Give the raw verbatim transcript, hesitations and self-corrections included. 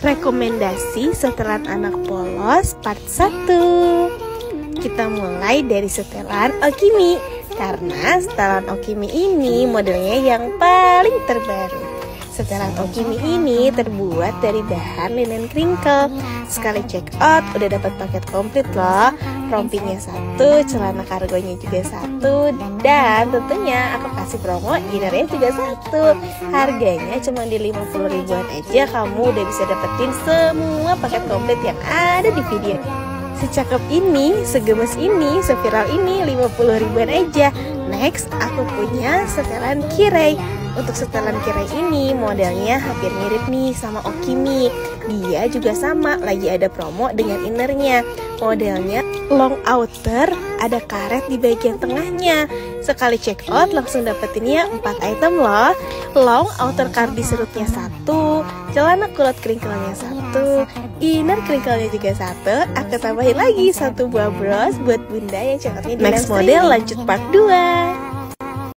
Rekomendasi setelan anak polos part satu. Kita mulai dari setelan Okimi, karena setelan Okimi ini modelnya yang paling terbaru. Setelan Okimi ini terbuat dari bahan linen crinkle. Sekali check out udah dapat paket komplit loh. Rompinya satu, celana kargonya juga satu, dan tentunya aku kasih promo innernya juga satu. Harganya cuma di lima puluh ribuan aja, kamu udah bisa dapetin semua paket komplit yang ada di video. Secakep ini, segemes ini, seviral ini, lima puluh ribuan aja. Next, aku punya setelan kirei. Untuk setelan kirei ini modelnya hampir mirip nih sama Okimi. Dia juga sama, lagi ada promo dengan innernya. Modelnya long outer, ada karet di bagian tengahnya. Sekali check out langsung dapetinnya empat item loh. Long outer kardis serutnya satu, celana kulot kringkelnya satu, inner kringkelnya juga satu. Aku tambahin lagi satu buah bros buat bunda yang cakepnya di next model. Lanjut part dua.